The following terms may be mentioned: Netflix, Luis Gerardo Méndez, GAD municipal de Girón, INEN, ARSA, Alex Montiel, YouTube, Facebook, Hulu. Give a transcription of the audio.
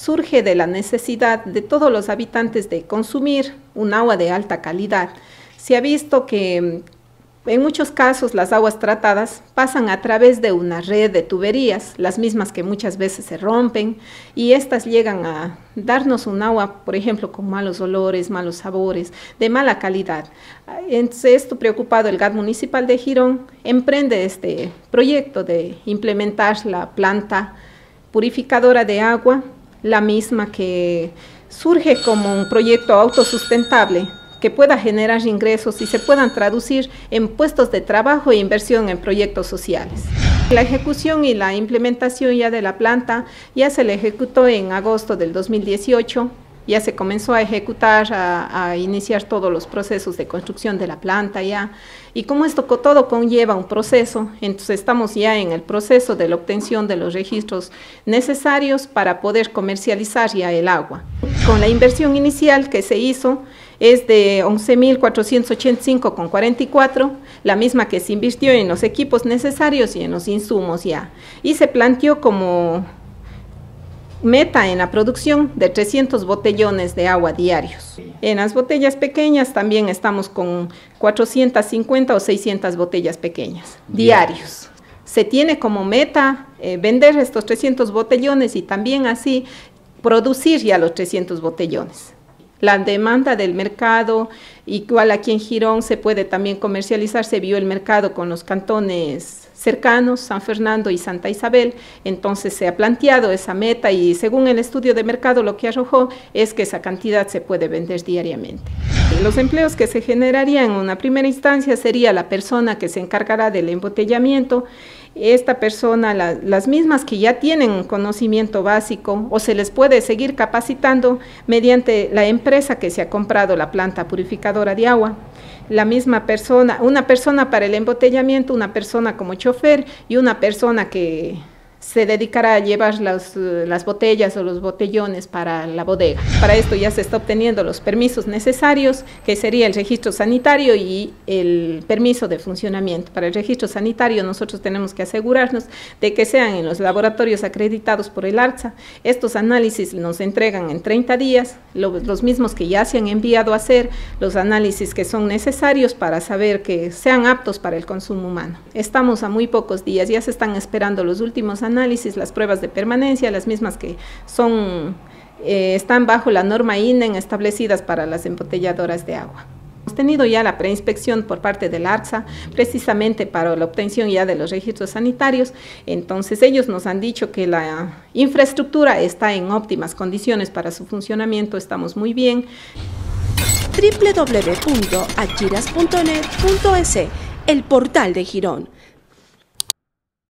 surge de la necesidad de todos los habitantes de consumir un agua de alta calidad. Se ha visto que en muchos casos las aguas tratadas pasan a través de una red de tuberías, las mismas que muchas veces se rompen, y estas llegan a darnos un agua, por ejemplo, con malos olores, malos sabores, de mala calidad. Entonces, esto preocupado, el GAD municipal de Girón emprende este proyecto de implementar la planta purificadora de agua, la misma que surge como un proyecto autosustentable, que pueda generar ingresos y se puedan traducir en puestos de trabajo e inversión en proyectos sociales. La ejecución y la implementación ya de la planta ya se le ejecutó en agosto del 2018, ya se comenzó a ejecutar, a iniciar todos los procesos de construcción de la planta ya, y como esto todo conlleva un proceso, entonces estamos ya en el proceso de la obtención de los registros necesarios para poder comercializar ya el agua. Con la inversión inicial que se hizo, es de 11.485,44, la misma que se invirtió en los equipos necesarios y en los insumos ya. Y se planteó como meta en la producción de 300 botellones de agua diarios. En las botellas pequeñas también estamos con 450 o 600 botellas pequeñas diarios. Se tiene como meta vender estos 300 botellones y también así producir ya los 300 botellones. La demanda del mercado, igual aquí en Girón se puede también comercializar, se vio el mercado con los cantones cercanos, San Fernando y Santa Isabel, entonces se ha planteado esa meta y según el estudio de mercado lo que arrojó es que esa cantidad se puede vender diariamente. Los empleos que se generarían en una primera instancia sería la persona que se encargará del embotellamiento. Esta persona, las mismas que ya tienen un conocimiento básico o se les puede seguir capacitando mediante la empresa que se ha comprado la planta purificadora de agua. La misma persona, una persona para el embotellamiento, una persona como chofer y una persona que se dedicará a llevar las botellas o los botellones para la bodega. Para esto ya se está obteniendo los permisos necesarios, que sería el registro sanitario y el permiso de funcionamiento. Para el registro sanitario nosotros tenemos que asegurarnos de que sean en los laboratorios acreditados por el ARSA. Estos análisis nos entregan en 30 días, los mismos que ya se han enviado a hacer, los análisis que son necesarios para saber que sean aptos para el consumo humano. Estamos a muy pocos días, ya se están esperando los últimos análisis, las pruebas de permanencia, las mismas que son, están bajo la norma INEN establecidas para las embotelladoras de agua. Hemos tenido ya la preinspección por parte del ARSA, precisamente para la obtención ya de los registros sanitarios, entonces ellos nos han dicho que la infraestructura está en óptimas condiciones para su funcionamiento, estamos muy bien. www.achiras.net.es, el portal de Girón.